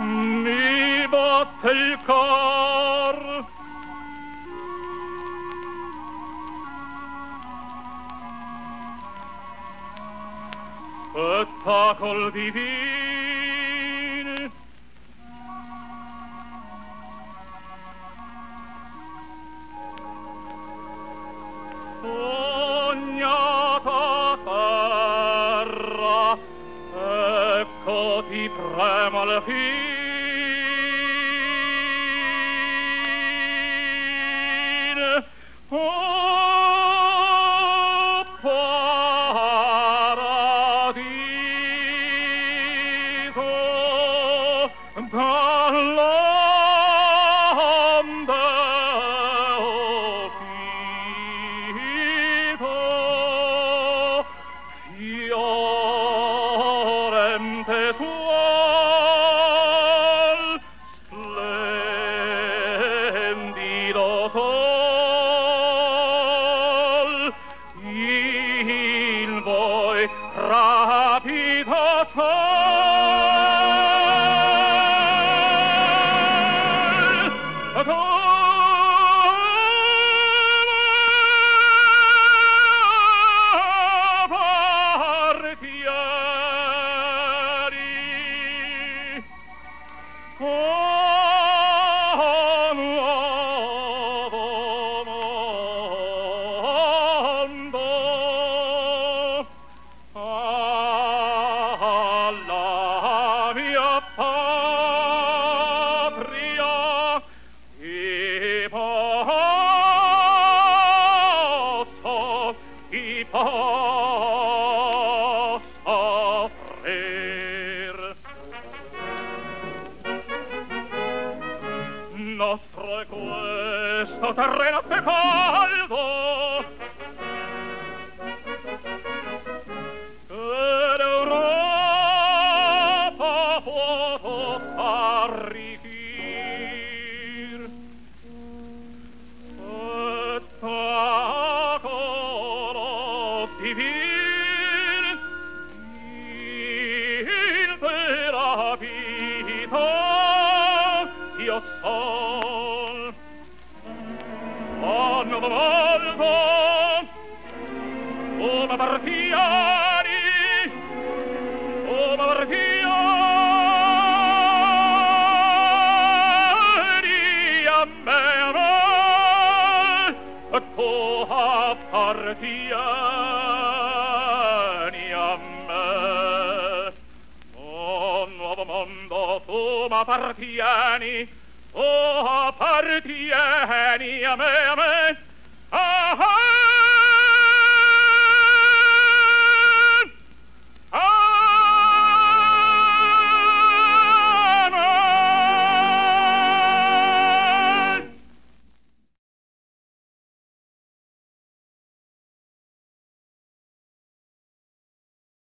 miłosierdzia. Spectacol divin, sognata terra, ecco ti prema la fine. Partieni, oh partieni a me, a me.